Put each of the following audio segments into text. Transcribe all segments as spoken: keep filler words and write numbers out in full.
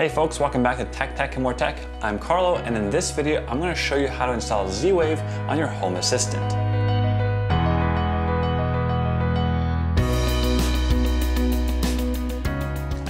Hey folks, welcome back to Tech Tech and More Tech. I'm Carlo, and in this video, I'm going to show you how to install Z-Wave on your Home Assistant.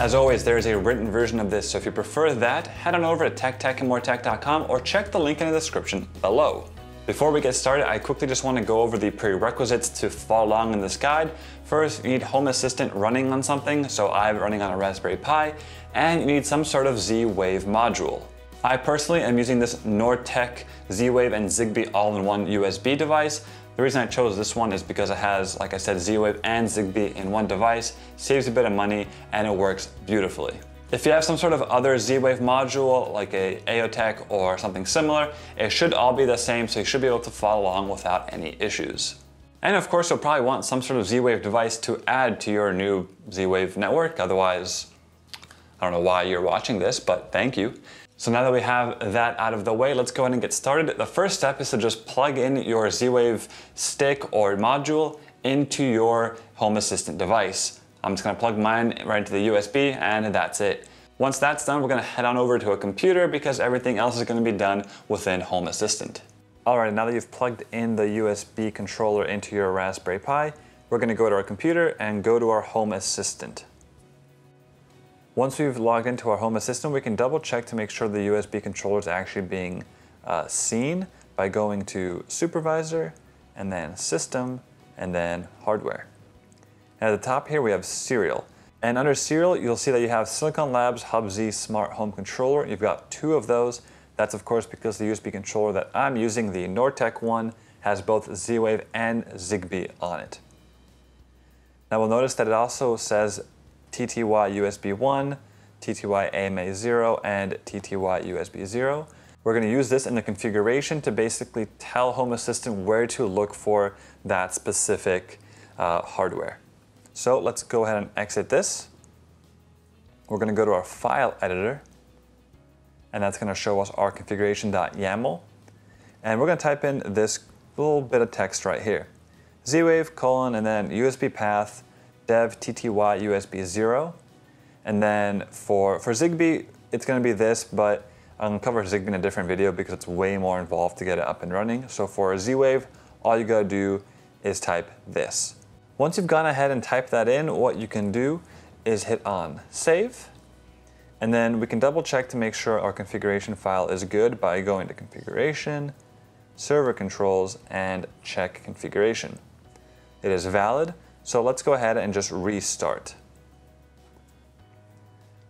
As always, there is a written version of this, so if you prefer that, head on over to tech tech and more tech dot com or check the link in the description below. Before we get started, I quickly just want to go over the prerequisites to follow along in this guide. First, you need Home Assistant running on something, so I'm running on a Raspberry Pi, and you need some sort of Z-Wave module. I personally am using this Nortek Z-Wave and Zigbee all-in-one U S B device. The reason I chose this one is because it has, like I said, Z-Wave and Zigbee in one device, saves a bit of money, and it works beautifully. If you have some sort of other Z-Wave module, like a Aeotec or something similar, it should all be the same, so you should be able to follow along without any issues. And of course, you'll probably want some sort of Z-Wave device to add to your new Z-Wave network. Otherwise, I don't know why you're watching this, but thank you. So now that we have that out of the way, let's go ahead and get started. The first step is to just plug in your Z-Wave stick or module into your Home Assistant device. I'm just gonna plug mine right into the U S B, and that's it. Once that's done, we're gonna head on over to a computer because everything else is gonna be done within Home Assistant. All right, now that you've plugged in the U S B controller into your Raspberry Pi, we're gonna go to our computer and go to our Home Assistant. Once we've logged into our Home Assistant, we can double check to make sure the U S B controller is actually being uh, seen by going to Supervisor, and then System, and then Hardware. And at the top here, we have Serial. And under Serial, you'll see that you have Silicon Labs Hub Z Smart Home Controller. You've got two of those. That's of course because the U S B controller that I'm using, the Nortek one, has both Z-Wave and Zigbee on it. Now we'll notice that it also says T T Y U S B one, T T Y A M A zero, and T T Y U S B zero. We're gonna use this in the configuration to basically tell Home Assistant where to look for that specific uh, hardware. So let's go ahead and exit this. We're gonna go to our file editor, and that's gonna show us our configuration dot yaml. And we're gonna type in this little bit of text right here. Z-Wave colon, and then U S B path, dev T T Y U S B zero. And then for, for Zigbee, it's gonna be this, but I'm gonna cover Zigbee in a different video because it's way more involved to get it up and running. So for Z-Wave, all you gotta do is type this. Once you've gone ahead and typed that in, what you can do is hit on Save, and then we can double check to make sure our configuration file is good by going to Configuration, Server Controls, and Check Configuration. It is valid, so let's go ahead and just restart.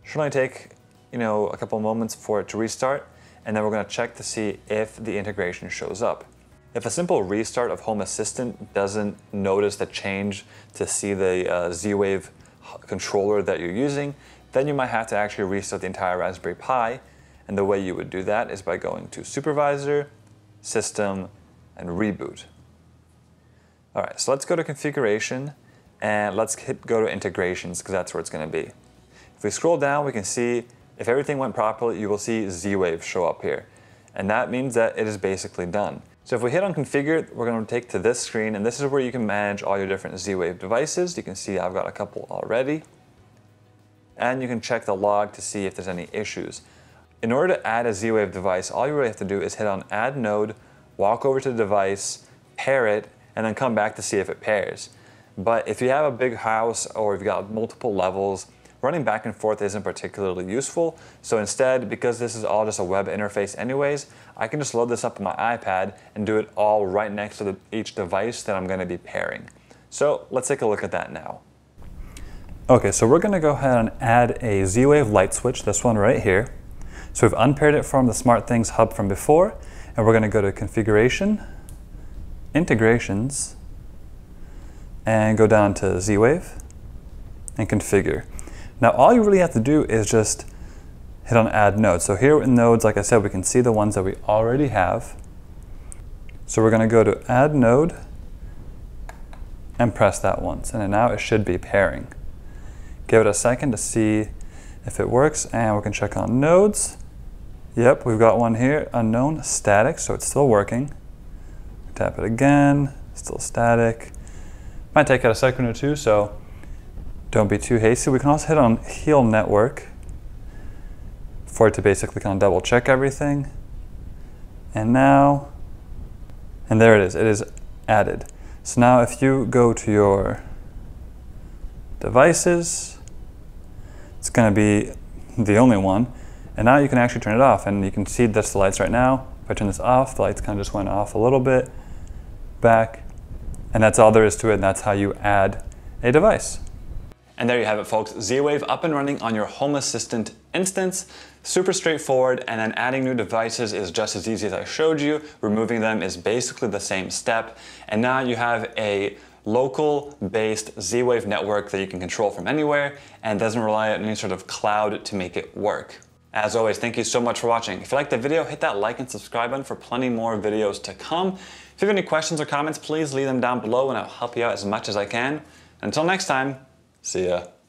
Should only take, you know, a couple moments for it to restart, and then we're going to check to see if the integration shows up. If a simple restart of Home Assistant doesn't notice the change to see the uh, Z-Wave controller that you're using, then you might have to actually restart the entire Raspberry Pi. And the way you would do that is by going to Supervisor, System, and Reboot. All right, so let's go to Configuration, and let's hit go to Integrations, because that's where it's going to be. If we scroll down, we can see if everything went properly, you will see Z-Wave show up here. And that means that it is basically done. So if we hit on configure, we're going to take to this screen, and this is where you can manage all your different Z-Wave devices. You can see I've got a couple already, and you can check the log to see if there's any issues. In order to add a Z-Wave device, all you really have to do is hit on add node, walk over to the device, pair it, and then come back to see if it pairs. But if you have a big house or if you've got multiple levels, running back and forth isn't particularly useful, so instead, because this is all just a web interface anyways, I can just load this up on my iPad and do it all right next to the, each device that I'm going to be pairing. So let's take a look at that now. Okay, so we're going to go ahead and add a Z-Wave light switch, this one right here. So we've unpaired it from the SmartThings hub from before, and we're going to go to Configuration, Integrations, and go down to Z-Wave, and Configure. Now all you really have to do is just hit on add nodes. So here in nodes, like I said, we can see the ones that we already have. So we're gonna go to add node and press that once. And now it should be pairing. Give it a second to see if it works, and we can check on nodes. Yep, we've got one here, unknown, static, so it's still working. Tap it again, still static. Might take it a second or two, so don't be too hasty. We can also hit on Heal Network, for it to basically kind of double check everything. And now, and there it is, it is added. So now if you go to your devices, it's gonna be the only one. And now you can actually turn it off, and you can see that's the lights right now. If I turn this off, the lights kind of just went off a little bit back. And that's all there is to it, and that's how you add a device. And there you have it, folks. Z-Wave up and running on your Home Assistant instance. Super straightforward, and then adding new devices is just as easy as I showed you. Removing them is basically the same step. And now you have a local-based Z-Wave network that you can control from anywhere and doesn't rely on any sort of cloud to make it work. As always, thank you so much for watching. If you liked the video, hit that like and subscribe button for plenty more videos to come. If you have any questions or comments, please leave them down below and I'll help you out as much as I can. Until next time, see ya.